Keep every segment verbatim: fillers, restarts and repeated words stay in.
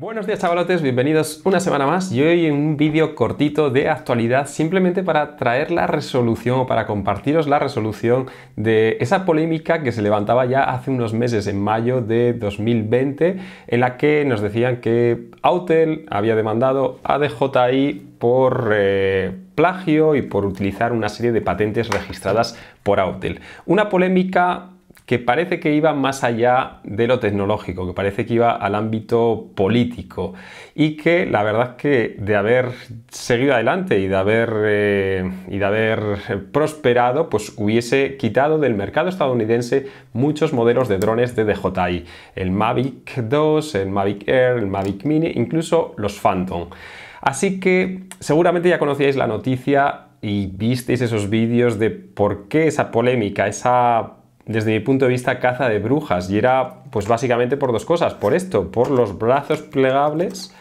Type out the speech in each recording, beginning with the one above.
Buenos días chavalotes, bienvenidos una semana más y hoy un vídeo cortito de actualidad simplemente para traer la resolución o para compartiros la resolución de esa polémica que se levantaba ya hace unos meses en mayo de dos mil veinte en la que nos decían que Autel había demandado a D J I por eh, plagio y por utilizar una serie de patentes registradas por Autel. Una polémica que parece que iba más allá de lo tecnológico, que parece que iba al ámbito político y que la verdad es que de haber seguido adelante y de haber, eh, y de haber prosperado, pues hubiese quitado del mercado estadounidense muchos modelos de drones de D J I. El Mavic dos, el Mavic Air, el Mavic Mini, incluso los Phantom. Así que seguramente ya conocíais la noticia y visteis esos vídeos de por qué esa polémica, esa desde mi punto de vista caza de brujas, y era pues básicamente por dos cosas, por esto, por los brazos plegables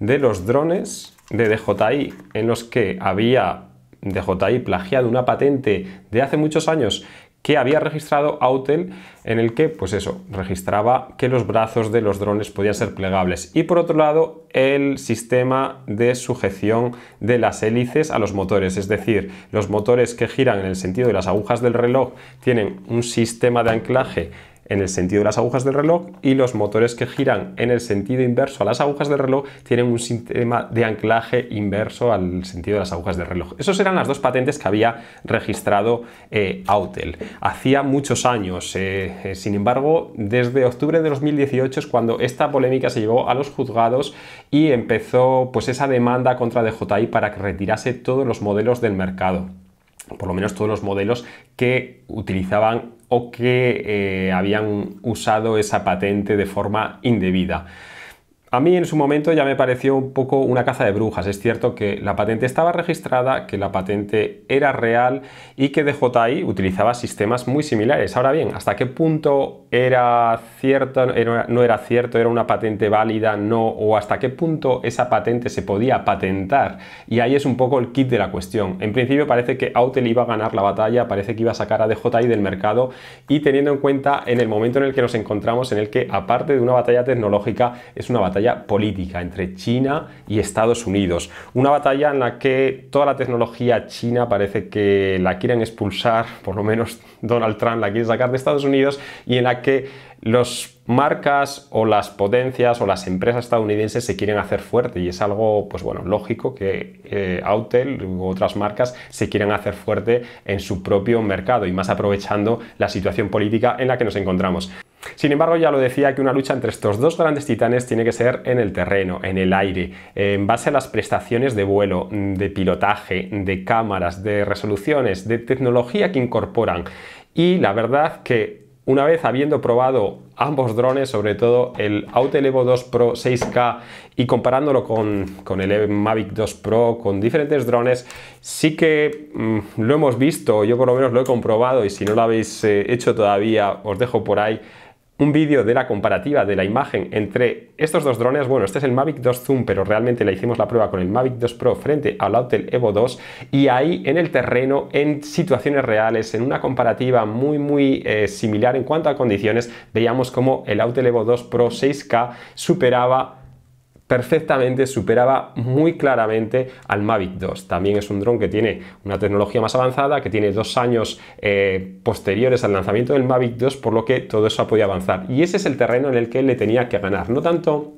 de los drones de D J I en los que había D J I plagiado una patente de hace muchos años que había registrado Autel en el que pues eso, registraba que los brazos de los drones podían ser plegables, y por otro lado el sistema de sujeción de las hélices a los motores, es decir, los motores que giran en el sentido de las agujas del reloj tienen un sistema de anclaje en el sentido de las agujas del reloj, y los motores que giran en el sentido inverso a las agujas del reloj tienen un sistema de anclaje inverso al sentido de las agujas del reloj. Esas eran las dos patentes que había registrado eh, Autel hacía muchos años. Eh, eh, sin embargo, desde octubre de dos mil dieciocho es cuando esta polémica se llevó a los juzgados y empezó pues esa demanda contra D J I para que retirase todos los modelos del mercado, por lo menos todos los modelos que utilizaban o que eh, habían usado esa patente de forma indebida. A mí en su momento ya me pareció un poco una caza de brujas. Es cierto que la patente estaba registrada, que la patente era real y que D J I utilizaba sistemas muy similares. Ahora bien, ¿hasta qué punto era cierto, era, no era cierto, era una patente válida, no? ¿O hasta qué punto esa patente se podía patentar? Y ahí es un poco el kit de la cuestión. En principio parece que Autel iba a ganar la batalla, parece que iba a sacar a D J I del mercado, y teniendo en cuenta en el momento en el que nos encontramos, en el que aparte de una batalla tecnológica, es una batalla política entre China y Estados Unidos, una batalla en la que toda la tecnología china parece que la quieren expulsar, por lo menos Donald Trump la quiere sacar de Estados Unidos, y en la que los marcas o las potencias o las empresas estadounidenses se quieren hacer fuerte, y es algo pues bueno, lógico que eh, Autel u otras marcas se quieran hacer fuerte en su propio mercado, y más aprovechando la situación política en la que nos encontramos. Sin embargo, ya lo decía, que una lucha entre estos dos grandes titanes tiene que ser en el terreno, en el aire, en base a las prestaciones de vuelo, de pilotaje, de cámaras, de resoluciones, de tecnología que incorporan. Y la verdad que una vez habiendo probado ambos drones, sobre todo el Autel Evo dos Pro seis K y comparándolo con, con el Mavic dos Pro, con diferentes drones, sí que mmm, lo hemos visto, yo por lo menos lo he comprobado, y si no lo habéis eh, hecho todavía, os dejo por ahí un vídeo de la comparativa de la imagen entre estos dos drones. Bueno, este es el Mavic dos Zoom, pero realmente le hicimos la prueba con el Mavic dos Pro frente al Autel Evo dos, y ahí en el terreno, en situaciones reales, en una comparativa muy muy eh, similar en cuanto a condiciones, veíamos como el Autel Evo dos Pro seis K superaba perfectamente, superaba muy claramente al Mavic dos. También es un dron que tiene una tecnología más avanzada, que tiene dos años eh, posteriores al lanzamiento del Mavic dos, por lo que todo eso ha podido avanzar. Y ese es el terreno en el que le tenía que ganar, no tanto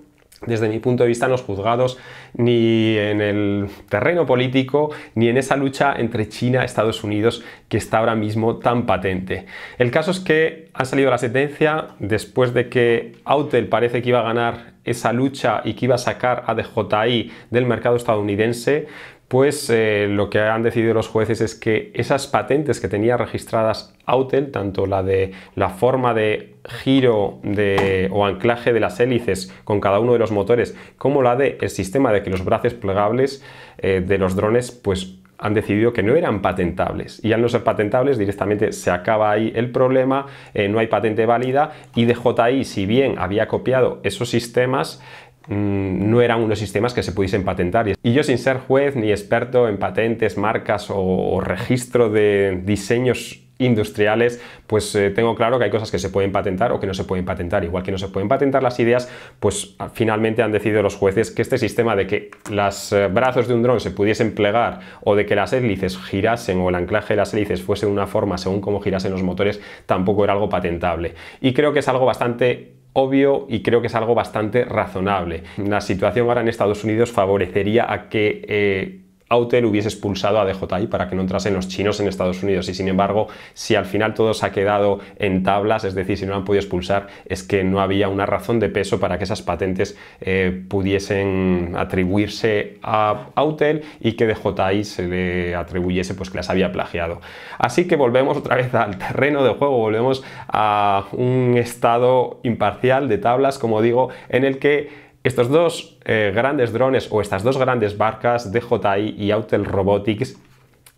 desde mi punto de vista en los juzgados, ni en el terreno político, ni en esa lucha entre China y Estados Unidos que está ahora mismo tan patente. El caso es que ha salido la sentencia después de que Autel parece que iba a ganar esa lucha y que iba a sacar a D J I del mercado estadounidense. Pues eh, lo que han decidido los jueces es que esas patentes que tenía registradas Autel, tanto la de la forma de giro de, o anclaje de las hélices con cada uno de los motores, como la de el sistema de que los brazos plegables eh, de los drones, pues han decidido que no eran patentables, y al no ser patentables directamente se acaba ahí el problema. Eh, no hay patente válida, y D J I, si bien había copiado esos sistemas, no eran unos sistemas que se pudiesen patentar. Y yo, sin ser juez ni experto en patentes, marcas o, o registro de diseños industriales, pues eh, tengo claro que hay cosas que se pueden patentar o que no se pueden patentar. Igual que no se pueden patentar las ideas, pues finalmente han decidido los jueces que este sistema de que los eh, brazos de un dron se pudiesen plegar o de que las hélices girasen o el anclaje de las hélices fuese de una forma según cómo girasen los motores tampoco era algo patentable. Y creo que es algo bastante obvio y creo que es algo bastante razonable. La situación ahora en Estados Unidos favorecería a que eh, Autel hubiese expulsado a D J I para que no entrasen los chinos en Estados Unidos, y sin embargo, si al final todo se ha quedado en tablas, es decir, si no lo han podido expulsar, es que no había una razón de peso para que esas patentes eh, pudiesen atribuirse a Autel y que D J I se le atribuyese pues que las había plagiado. Así que volvemos otra vez al terreno de juego, volvemos a un estado imparcial de tablas, como digo, en el que estos dos eh, grandes drones o estas dos grandes barcas, D J I y Autel Robotics,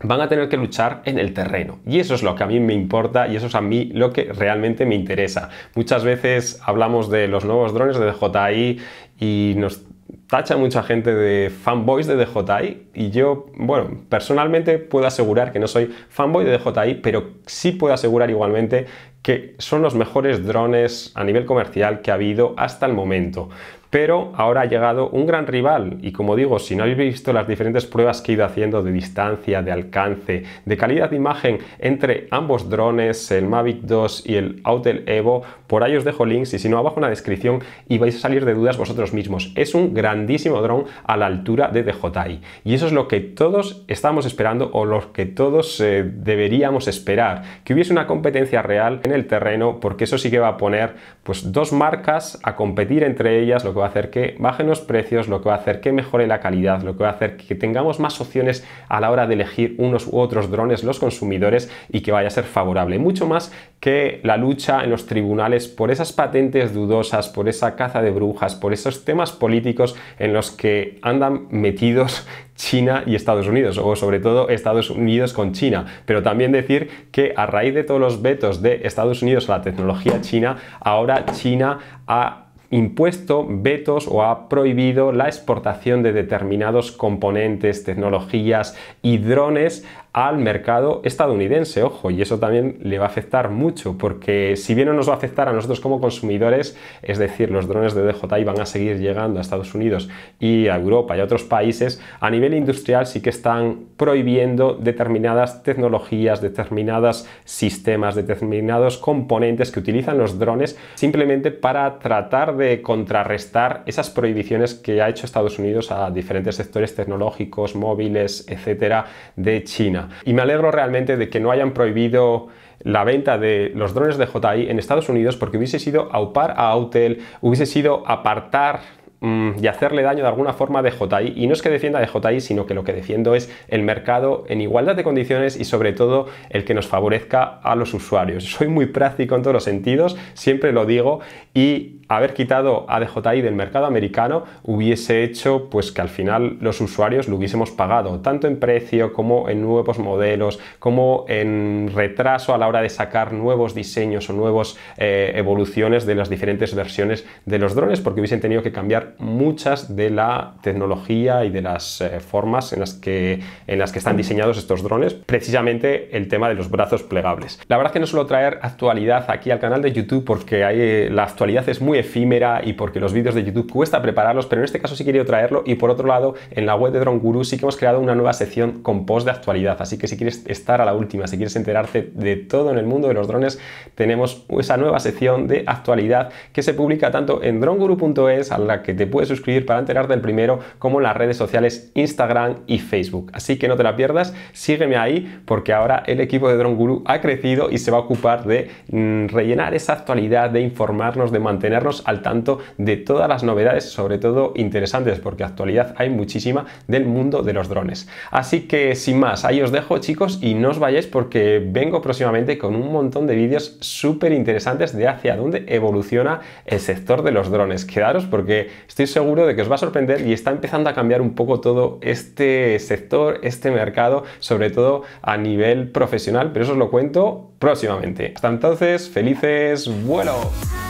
van a tener que luchar en el terreno, y eso es lo que a mí me importa y eso es a mí lo que realmente me interesa. Muchas veces hablamos de los nuevos drones de D J I y nos tacha mucha gente de fanboys de D J I, y yo, bueno, personalmente puedo asegurar que no soy fanboy de D J I, pero sí puedo asegurar igualmente que son los mejores drones a nivel comercial que ha habido hasta el momento. Pero ahora ha llegado un gran rival y, como digo, si no habéis visto las diferentes pruebas que he ido haciendo de distancia, de alcance, de calidad de imagen entre ambos drones, el Mavic dos y el Autel Evo, por ahí os dejo links, y si no, abajo en la descripción, y vais a salir de dudas vosotros mismos. Es un grandísimo dron a la altura de D J I, y eso es lo que todos estamos esperando o lo que todos eh, deberíamos esperar, que hubiese una competencia real en el terreno, porque eso sí que va a poner pues dos marcas a competir entre ellas, lo que va a hacer que bajen los precios, lo que va a hacer que mejore la calidad, lo que va a hacer que tengamos más opciones a la hora de elegir unos u otros drones los consumidores, y que vaya a ser favorable, mucho más que la lucha en los tribunales por esas patentes dudosas, por esa caza de brujas, por esos temas políticos en los que andan metidos China y Estados Unidos, o sobre todo Estados Unidos con China. Pero también decir que a raíz de todos los vetos de Estados Unidos a la tecnología china, ahora China ha impuesto vetos o ha prohibido la exportación de determinados componentes, tecnologías y drones al mercado estadounidense, ojo, y eso también le va a afectar mucho, porque si bien no nos va a afectar a nosotros como consumidores, es decir, los drones de D J I van a seguir llegando a Estados Unidos y a Europa y a otros países, a nivel industrial sí que están prohibiendo determinadas tecnologías, determinados sistemas, determinados componentes que utilizan los drones, simplemente para tratar de contrarrestar esas prohibiciones que ha hecho Estados Unidos a diferentes sectores tecnológicos, móviles, etcétera, de China. Y me alegro realmente de que no hayan prohibido la venta de los drones de D J I en Estados Unidos, porque hubiese sido aupar a Autel, hubiese sido apartar y hacerle daño de alguna forma a D J I, y no es que defienda a D J I, sino que lo que defiendo es el mercado en igualdad de condiciones y sobre todo el que nos favorezca a los usuarios. Soy muy práctico en todos los sentidos, siempre lo digo, y haber quitado a D J I del mercado americano hubiese hecho pues que al final los usuarios lo hubiésemos pagado, tanto en precio como en nuevos modelos, como en retraso a la hora de sacar nuevos diseños o nuevas eh, evoluciones de las diferentes versiones de los drones, porque hubiesen tenido que cambiar muchas de la tecnología y de las eh, formas en las, que, en las que están diseñados estos drones, precisamente el tema de los brazos plegables. La verdad es que no suelo traer actualidad aquí al canal de YouTube, porque hay, eh, la actualidad es muy efímera y porque los vídeos de YouTube cuesta prepararlos, pero en este caso sí quería traerlo, y por otro lado en la web de Drone Guru sí que hemos creado una nueva sección con post de actualidad, así que si quieres estar a la última, si quieres enterarte de todo en el mundo de los drones, tenemos esa nueva sección de actualidad que se publica tanto en drone guru punto es, a la que te puedes suscribir para enterarte del primero, como en las redes sociales Instagram y Facebook. Así que no te la pierdas, sígueme ahí, porque ahora el equipo de Drone Guru ha crecido y se va a ocupar de mmm, rellenar esa actualidad, de informarnos, de mantenernos al tanto de todas las novedades, sobre todo interesantes, porque actualidad hay muchísima del mundo de los drones. Así que sin más, ahí os dejo, chicos, y no os vayáis, porque vengo próximamente con un montón de vídeos súper interesantes de hacia dónde evoluciona el sector de los drones. Quedaros, porque estoy seguro de que os va a sorprender y está empezando a cambiar un poco todo este sector, este mercado, sobre todo a nivel profesional, pero eso os lo cuento próximamente. Hasta entonces, felices vuelos.